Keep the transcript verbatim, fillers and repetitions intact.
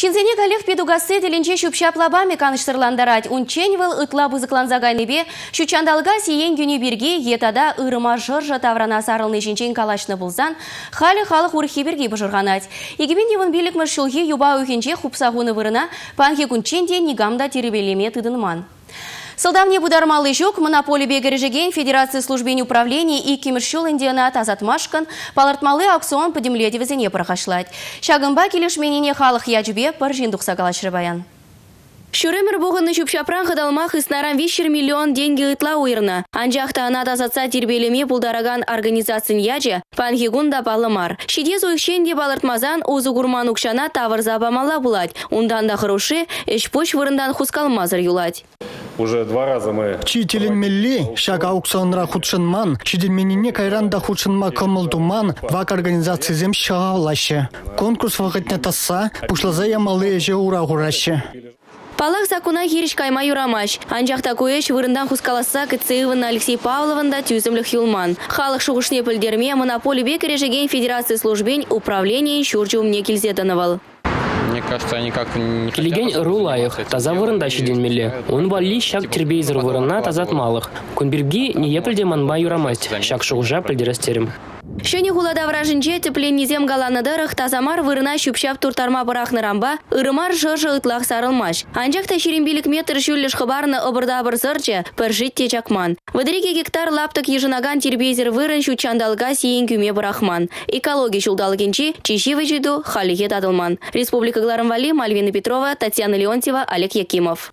Шинзене Галев педугасы теленче шупша плабами каныштырландарать. Унченьвел ытлабы закланзагайныбе, шучандалга сиен гюни бирге, етада ырыма жыржа таврана сарылны жинчен калашны булзан, халі халық урхи бирге бұжырғанать. Егемен евін билікмір шулхи юба ухенче хупсағуны вырына, панхе күнченде негамда теребелеме тыдынман. Сылдамне будармалы жүк, монополи бегережеген Федерации службен управлений и кеміршіл индианат азатмашкан палартмалы аукцион подемледе візіне прохашлать. Шагымба келешменіне халық яджбе пар жиндуқсағала шырбаян. Шүремір бұғыны жүпшапран қыдалмақ ұснарам вещер миллион деньги ұтла ойырна. Анжақты анат азатса тербелеме бұлдараган организацин яджа пангегунда балымар. Шидез ойықшенде балыртмазан озы ғурман ұқшана тавыр забамала бұлад. Ондан да хорошы, әшпош вырындан хускалмазыр юлад. Уже два раза мы... Чителем милли, шаг аукционра худшинман, чидельменине кайранда худшинма комылдуман, вак организации зем шағаулаще. Конкурс вағытне тасса, пушлазая малые же урагураще. Палах закуна хириш кайма юрамаш. Анжах такуэш вырындан хускаласа кыцеевына Алексей Павлованда тюзімлік юлман. Халық шуғышне пілдерме монополи бекережеген Федерации службень управление шурджумне келзетанавал. Мне кажется, они как-то не хотят... Келеген рулайық, таза вырында шеден миле. Он вали шак тербейзір вырына тазат малых. Кунберги не епілде манба юрамасть, шак шуғжа пілдерестерім. Шені ғулада вражынже тепленнезем галанадырық тазамар вырына шүпшап туртарма барақны рамба, ырымар жыр-жы ұтлақ сарылмаш. Анжақта шерембелік метр жүліш қыбарны ыбырда-быр зырже піржітте жақман. Вадыреке гектар лаптық ежынаган тербейзір вырын шучандалға сиен күме барақман. Экологи жылдалгенче чешеве жиду халиге тадылман. Республика Галаром Вали, Альвина Петрова, Татьяна Леонтьева, Олег Якимов.